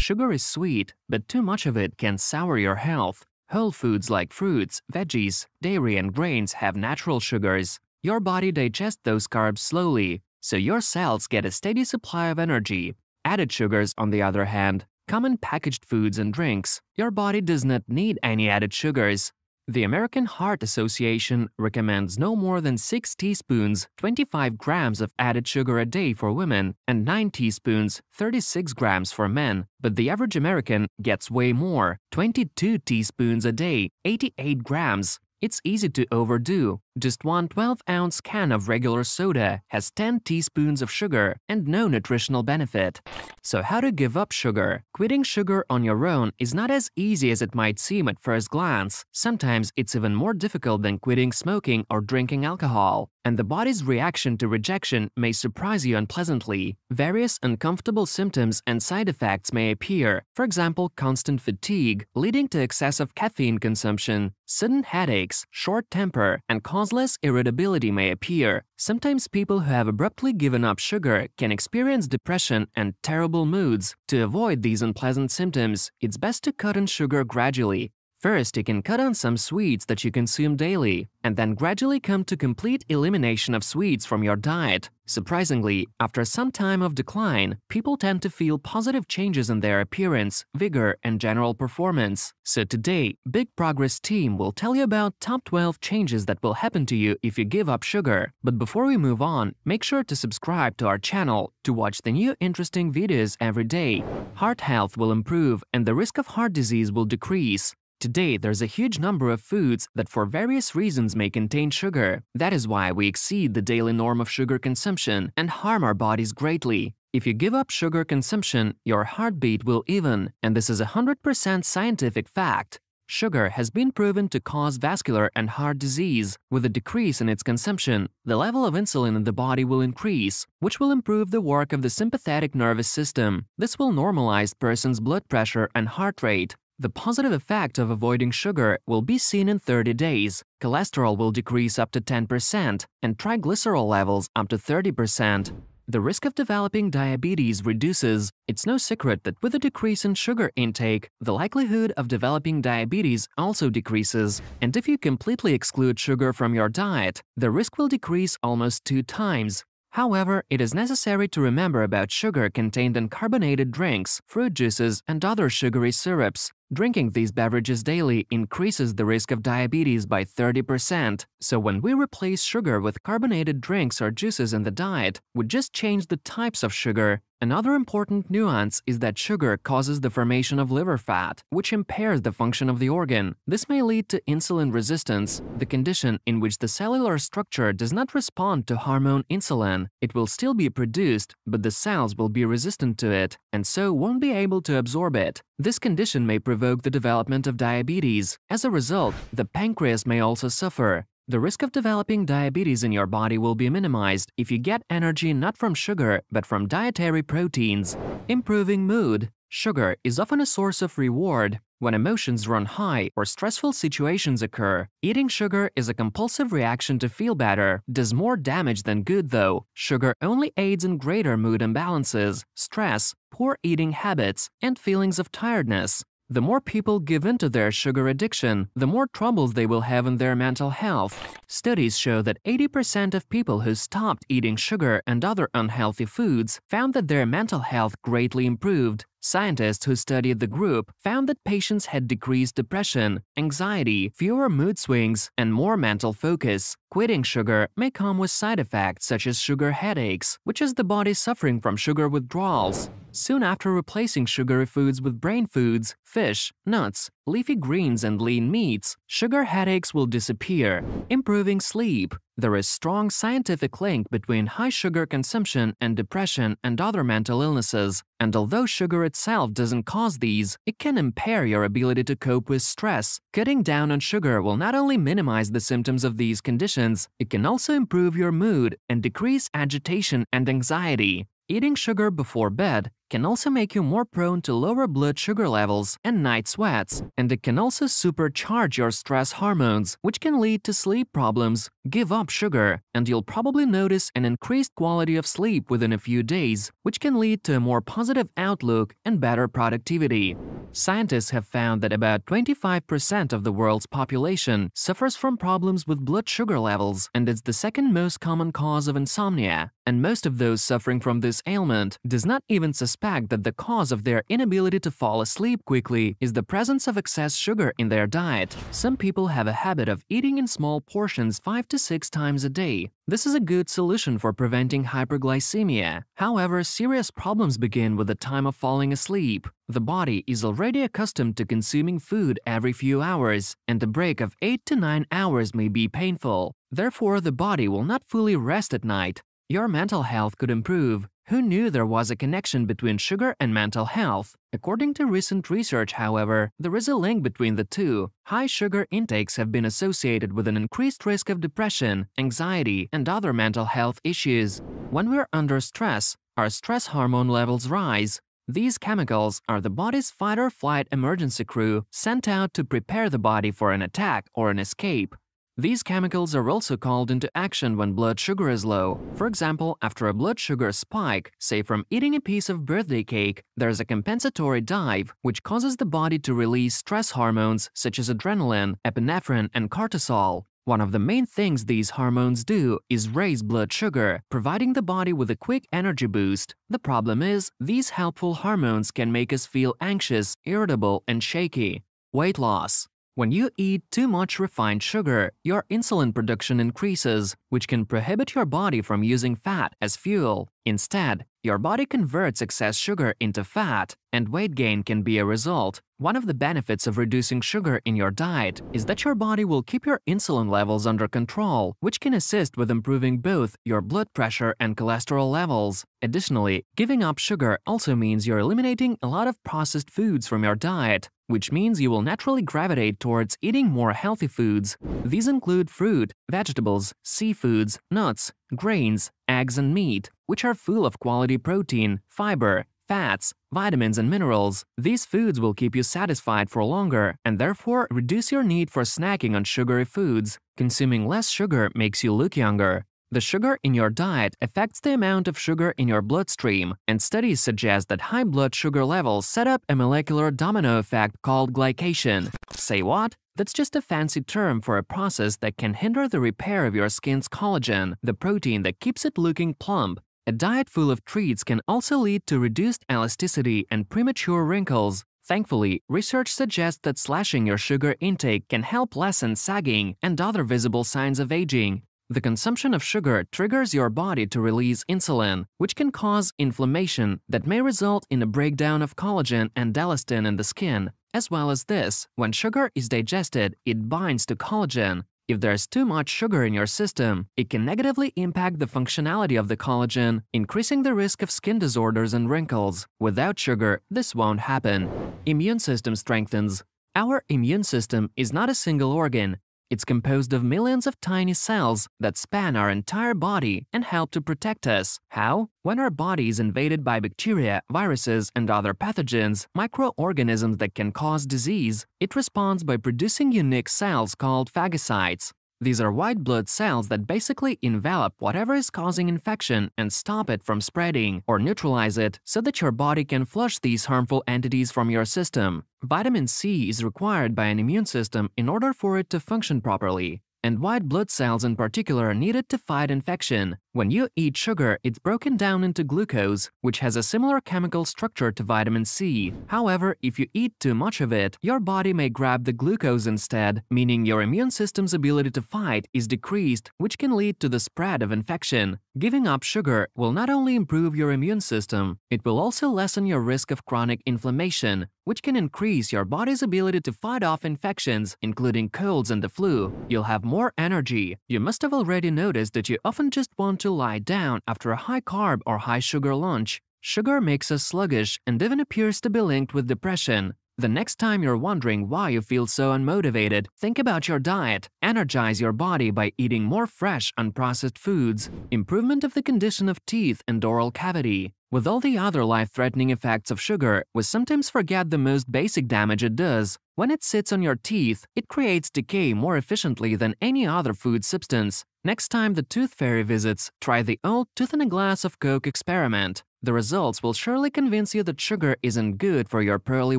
Sugar is sweet, but too much of it can sour your health. Whole foods like fruits, veggies, dairy and grains have natural sugars. Your body digests those carbs slowly, so your cells get a steady supply of energy. Added sugars, on the other hand, come in packaged foods and drinks. Your body does not need any added sugars. The American Heart Association recommends no more than 6 teaspoons, 25 grams of added sugar a day for women and 9 teaspoons, 36 grams for men, but the average American gets way more, 22 teaspoons a day, 88 grams. It's easy to overdo. Just one 12-ounce can of regular soda has 10 teaspoons of sugar and no nutritional benefit. So how to give up sugar? Quitting sugar on your own is not as easy as it might seem at first glance. Sometimes it's even more difficult than quitting smoking or drinking alcohol. And the body's reaction to rejection may surprise you unpleasantly. Various uncomfortable symptoms and side effects may appear, for example, constant fatigue, leading to excessive caffeine consumption, sudden headaches, short temper, and causeless irritability may appear. Sometimes people who have abruptly given up sugar can experience depression and terrible moods. To avoid these unpleasant symptoms, it's best to cut on sugar gradually. First, you can cut on some sweets that you consume daily, and then gradually come to complete elimination of sweets from your diet. Surprisingly, after some time of decline, people tend to feel positive changes in their appearance, vigor, and general performance. So today, Big Progress team will tell you about top 12 changes that will happen to you if you give up sugar. But before we move on, make sure to subscribe to our channel to watch the new interesting videos every day. Heart health will improve, and the risk of heart disease will decrease. Today, there's a huge number of foods that for various reasons may contain sugar. That is why we exceed the daily norm of sugar consumption and harm our bodies greatly. If you give up sugar consumption, your heartbeat will even, and this is a 100% scientific fact. Sugar has been proven to cause vascular and heart disease. With a decrease in its consumption, the level of insulin in the body will increase, which will improve the work of the sympathetic nervous system. This will normalize person's blood pressure and heart rate. The positive effect of avoiding sugar will be seen in 30 days. Cholesterol will decrease up to 10% and triglyceride levels up to 30%. The risk of developing diabetes reduces. It's no secret that with a decrease in sugar intake, the likelihood of developing diabetes also decreases. And if you completely exclude sugar from your diet, the risk will decrease almost 2 times. However, it is necessary to remember about sugar contained in carbonated drinks, fruit juices, and other sugary syrups. Drinking these beverages daily increases the risk of diabetes by 30%. So when we replace sugar with carbonated drinks or juices in the diet, we just change the types of sugar. Another important nuance is that sugar causes the formation of liver fat, which impairs the function of the organ. This may lead to insulin resistance, the condition in which the cellular structure does not respond to hormone insulin. It will still be produced, but the cells will be resistant to it, and so won't be able to absorb it. This condition may provoke the development of diabetes. As a result, the pancreas may also suffer. The risk of developing diabetes in your body will be minimized if you get energy not from sugar, but from dietary proteins. Improving mood. Sugar is often a source of reward. When emotions run high or stressful situations occur, eating sugar is a compulsive reaction to feel better. Does more damage than good, though. Sugar only aids in greater mood imbalances, stress, poor eating habits, and feelings of tiredness. The more people give in to their sugar addiction, the more troubles they will have in their mental health. Studies show that 80% of people who stopped eating sugar and other unhealthy foods found that their mental health greatly improved. Scientists who studied the group found that patients had decreased depression, anxiety, fewer mood swings, and more mental focus. Quitting sugar may come with side effects such as sugar headaches, which is the body suffering from sugar withdrawals. Soon after replacing sugary foods with brain foods, fish, nuts, leafy greens and lean meats, sugar headaches will disappear. Improving sleep. There is strong scientific link between high sugar consumption and depression and other mental illnesses, and although sugar itself doesn't cause these, it can impair your ability to cope with stress. Cutting down on sugar will not only minimize the symptoms of these conditions, it can also improve your mood and decrease agitation and anxiety. Eating sugar before bed can also make you more prone to lower blood sugar levels and night sweats, and it can also supercharge your stress hormones, which can lead to sleep problems. Give up sugar, and you'll probably notice an increased quality of sleep within a few days, which can lead to a more positive outlook and better productivity. Scientists have found that about 25% of the world's population suffers from problems with blood sugar levels, and it's the second most common cause of insomnia. And most of those suffering from this ailment does not even suspect that the cause of their inability to fall asleep quickly is the presence of excess sugar in their diet. Some people have a habit of eating in small portions 5 to 6 times a day. This is a good solution for preventing hyperglycemia. However, serious problems begin with the time of falling asleep. The body is already accustomed to consuming food every few hours, and a break of 8 to 9 hours may be painful. Therefore, the body will not fully rest at night. Your mental health could improve. Who knew there was a connection between sugar and mental health? According to recent research, however, there is a link between the two. High sugar intakes have been associated with an increased risk of depression, anxiety, and other mental health issues. When we're under stress, our stress hormone levels rise. These chemicals are the body's fight-or-flight emergency crew sent out to prepare the body for an attack or an escape. These chemicals are also called into action when blood sugar is low. For example, after a blood sugar spike, say from eating a piece of birthday cake, there is a compensatory dive, which causes the body to release stress hormones such as adrenaline, epinephrine, and cortisol. One of the main things these hormones do is raise blood sugar, providing the body with a quick energy boost. The problem is, these helpful hormones can make us feel anxious, irritable, and shaky. Weight loss. When you eat too much refined sugar, your insulin production increases, which can prohibit your body from using fat as fuel. Instead, your body converts excess sugar into fat, and weight gain can be a result. One of the benefits of reducing sugar in your diet is that your body will keep your insulin levels under control, which can assist with improving both your blood pressure and cholesterol levels. Additionally, giving up sugar also means you're eliminating a lot of processed foods from your diet, which means you will naturally gravitate towards eating more healthy foods. These include fruit, vegetables, seafoods, nuts, grains, eggs, and meat, which are full of quality protein, fiber, fats, vitamins, and minerals. These foods will keep you satisfied for longer and therefore reduce your need for snacking on sugary foods. Consuming less sugar makes you look younger. The sugar in your diet affects the amount of sugar in your bloodstream, and studies suggest that high blood sugar levels set up a molecular domino effect called glycation. Say what? That's just a fancy term for a process that can hinder the repair of your skin's collagen, the protein that keeps it looking plump. A diet full of treats can also lead to reduced elasticity and premature wrinkles. Thankfully, research suggests that slashing your sugar intake can help lessen sagging and other visible signs of aging. The consumption of sugar triggers your body to release insulin, which can cause inflammation that may result in a breakdown of collagen and elastin in the skin. As well as this, when sugar is digested, it binds to collagen. If there's too much sugar in your system, it can negatively impact the functionality of the collagen, increasing the risk of skin disorders and wrinkles. Without sugar, this won't happen. Immune system strengthens. Our immune system is not a single organ. It's composed of millions of tiny cells that span our entire body and help to protect us. How? When our body is invaded by bacteria, viruses, and other pathogens, microorganisms that can cause disease, it responds by producing unique cells called phagocytes. These are white blood cells that basically envelop whatever is causing infection and stop it from spreading or neutralize it so that your body can flush these harmful entities from your system. Vitamin C is required by an immune system in order for it to function properly, and white blood cells in particular are needed to fight infection. When you eat sugar, it's broken down into glucose, which has a similar chemical structure to vitamin C. However, if you eat too much of it, your body may grab the glucose instead, meaning your immune system's ability to fight is decreased, which can lead to the spread of infection. Giving up sugar will not only improve your immune system, it will also lessen your risk of chronic inflammation, which can increase your body's ability to fight off infections, including colds and the flu. You'll have more energy. You must have already noticed that you often just want to lie down after a high-carb or high-sugar lunch. Sugar makes us sluggish and even appears to be linked with depression. The next time you're wondering why you feel so unmotivated, think about your diet. Energize your body by eating more fresh, unprocessed foods. Improvement of the condition of teeth and oral cavity. With all the other life-threatening effects of sugar, we sometimes forget the most basic damage it does. When it sits on your teeth, it creates decay more efficiently than any other food substance. Next time the tooth fairy visits, try the old tooth-in-a-glass-of-Coke experiment. The results will surely convince you that sugar isn't good for your pearly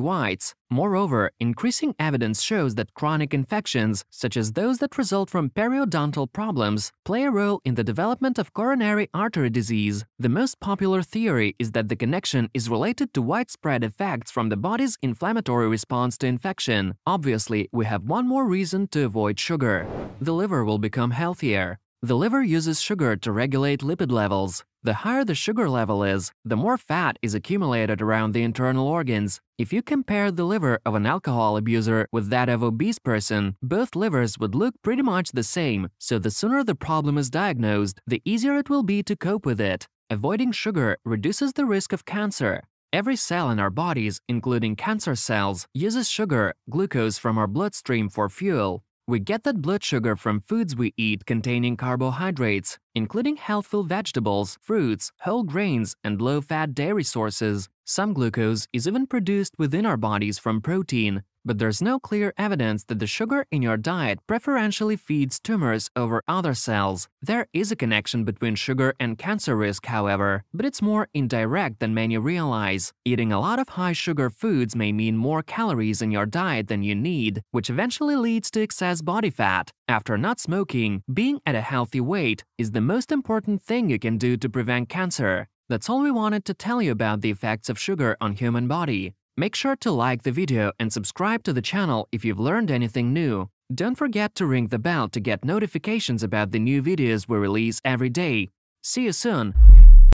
whites. Moreover, increasing evidence shows that chronic infections, such as those that result from periodontal problems, play a role in the development of coronary artery disease. The most popular theory is that the connection is related to widespread effects from the body's inflammatory response to infection. Obviously, we have one more reason to avoid sugar. The liver will become healthier. The liver uses sugar to regulate lipid levels. The higher the sugar level is, the more fat is accumulated around the internal organs. If you compare the liver of an alcohol abuser with that of an obese person, both livers would look pretty much the same, so the sooner the problem is diagnosed, the easier it will be to cope with it. Avoiding sugar reduces the risk of cancer. Every cell in our bodies, including cancer cells, uses sugar, glucose from our bloodstream for fuel. We get that blood sugar from foods we eat containing carbohydrates, including healthful vegetables, fruits, whole grains, and low-fat dairy sources. Some glucose is even produced within our bodies from protein, but there's no clear evidence that the sugar in your diet preferentially feeds tumors over other cells. There is a connection between sugar and cancer risk, however, but it's more indirect than many realize. Eating a lot of high-sugar foods may mean more calories in your diet than you need, which eventually leads to excess body fat. After not smoking, being at a healthy weight is the most important thing you can do to prevent cancer. That's all we wanted to tell you about the effects of sugar on human body. Make sure to like the video and subscribe to the channel if you've learned anything new. Don't forget to ring the bell to get notifications about the new videos we release every day. See you soon!